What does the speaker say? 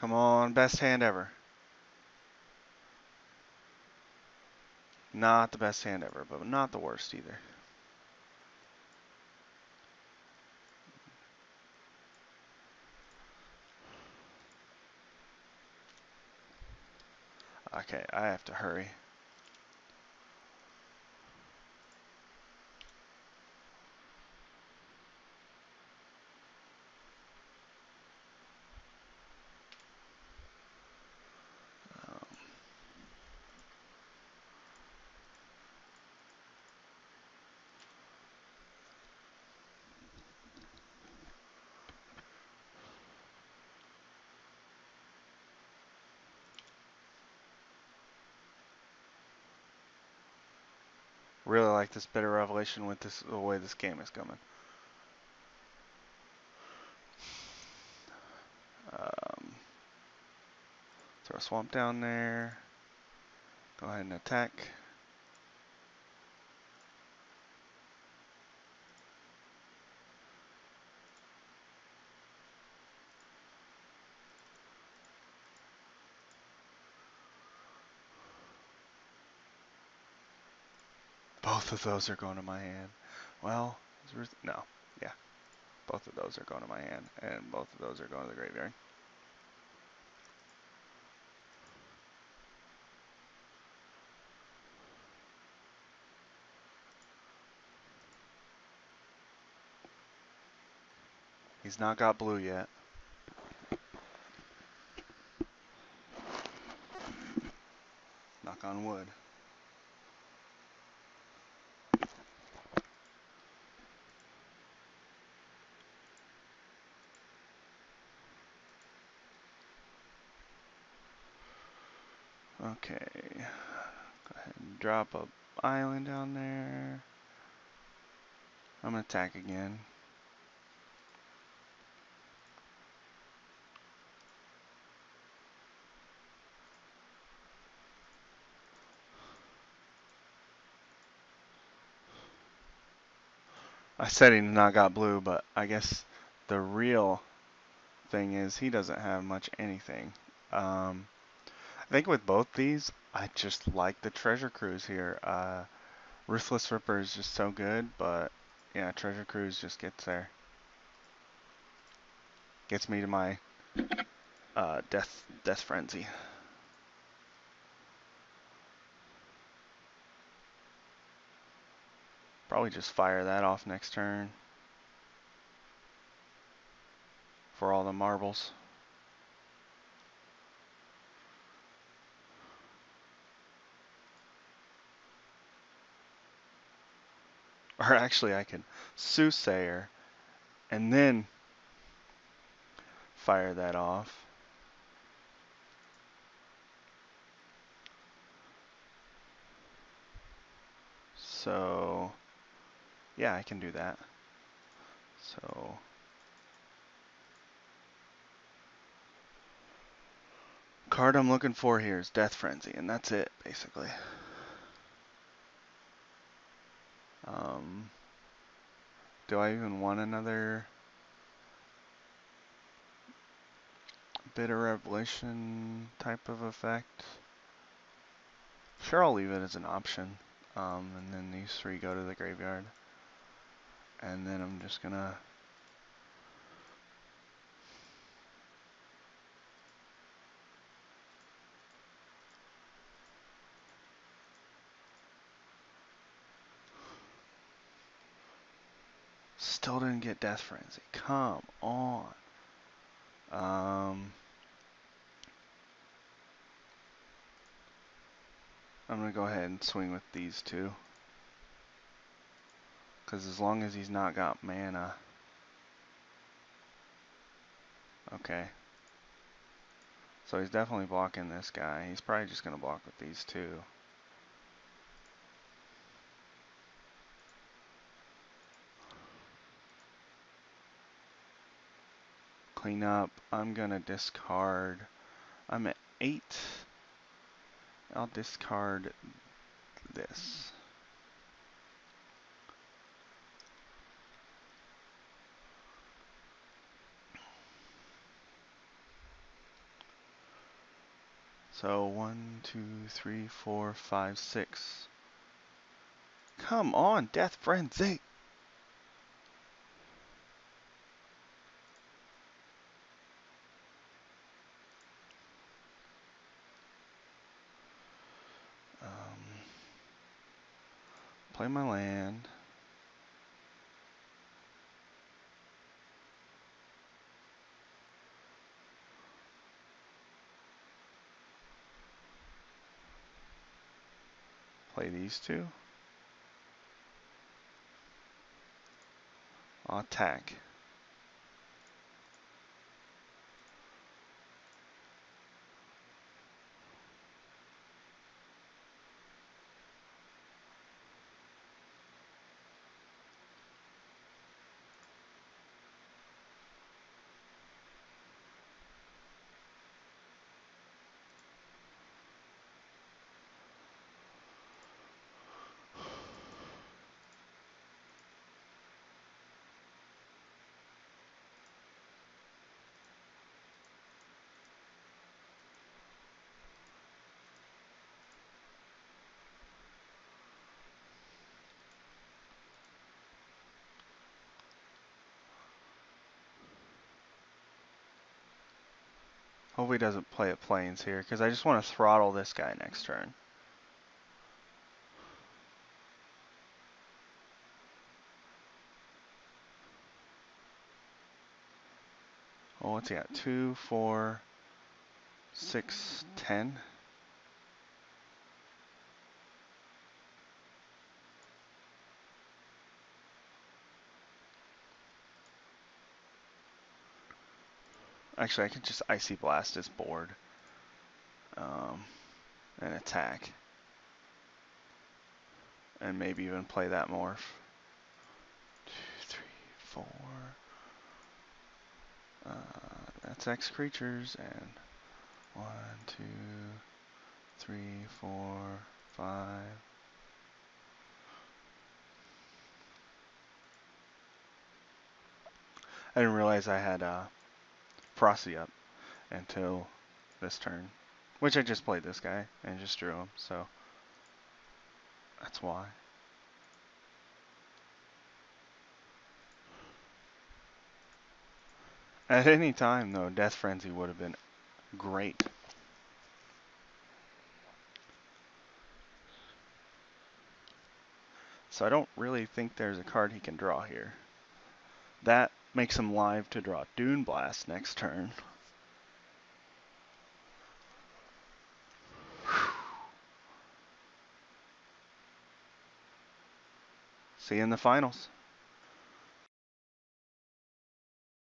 Come on, best hand ever. Not the best hand ever, but not the worst either. Okay, I have to hurry. Really like this better revelation with this, the way this game is coming. Throw a swamp down there. Go ahead and attack. Both of those are going to my hand. Well, no, yeah. Both of those are going to my hand, and both of those are going to the graveyard. He's not got blue yet. Knock on wood. Okay, go ahead and drop an island down there. I'm going to attack again. I said he not got blue, but I guess the real thing is he doesn't have much anything. I think with both these, I just like the Treasure Cruise here. Ruthless Ripper is just so good, but yeah, Treasure Cruise just gets there. Gets me to my Death Frenzy. Probably just fire that off next turn for all the marbles. Or actually, I can Soothsayer and then fire that off. So, yeah, I can do that. So, card I'm looking for here is Death Frenzy, and that's it, basically. Do I even want another bitter revelation type of effect? Sure, I'll leave it as an option. And then these three go to the graveyard. And then I'm just gonna still didn't get Death Frenzy. Come on. I'm going to go ahead and swing with these two. Because as long as he's not got mana. Okay. So he's definitely blocking this guy. He's probably just going to block with these two. Clean up. I'm gonna discard. I'm at 8. I'll discard this. So 1, 2, 3, 4, 5, 6. Come on, Death Frenzy! Play my land. Play these two. Attack. Hope he doesn't play at planes here, because I just want to throttle this guy next turn. Oh, what's he got? 2, 4, 6, 10. Actually, I could just Icy Blast his board and attack. And maybe even play that morph. 2, 3, 4. That's X creatures. And 1, 2, 3, 4, 5. I didn't realize I had... Frosty up until this turn, which I just played this guy and just drew him, so that's why. At any time though, Death Frenzy would have been great. So I don't really think there's a card he can draw here. That makes him live to draw Dune Blast next turn. See you in the finals.